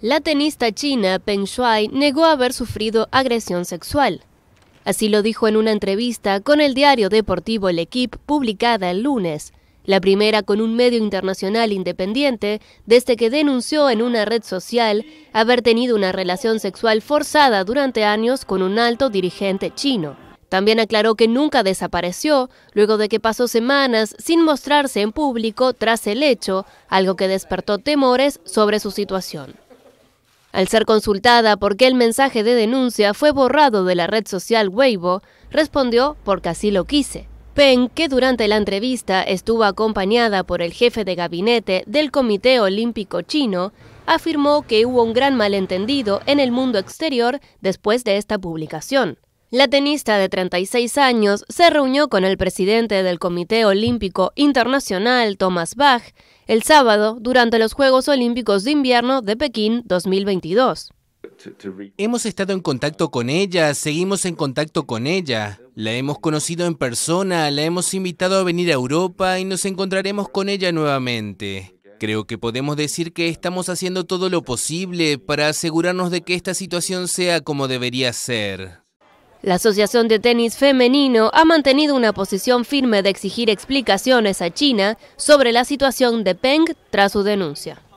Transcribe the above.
La tenista china Peng Shuai negó haber sufrido agresión sexual. Así lo dijo en una entrevista con el diario deportivo L'Équipe publicada el lunes, la primera con un medio internacional independiente desde que denunció en una red social haber tenido una relación sexual forzada durante años con un alto dirigente chino. También aclaró que nunca desapareció, luego de que pasó semanas sin mostrarse en público tras el hecho, algo que despertó temores sobre su situación. Al ser consultada por qué el mensaje de denuncia fue borrado de la red social Weibo, respondió: porque así lo quise. Peng, que durante la entrevista estuvo acompañada por el jefe de gabinete del Comité Olímpico Chino, afirmó que hubo un gran malentendido en el mundo exterior después de esta publicación. La tenista de 36 años se reunió con el presidente del Comité Olímpico Internacional, Thomas Bach, el sábado durante los Juegos Olímpicos de Invierno de Pekín 2022. Hemos estado en contacto con ella, seguimos en contacto con ella, la hemos conocido en persona, la hemos invitado a venir a Europa y nos encontraremos con ella nuevamente. Creo que podemos decir que estamos haciendo todo lo posible para asegurarnos de que esta situación sea como debería ser. La Asociación de Tenis Femenino ha mantenido una posición firme de exigir explicaciones a China sobre la situación de Peng tras su denuncia.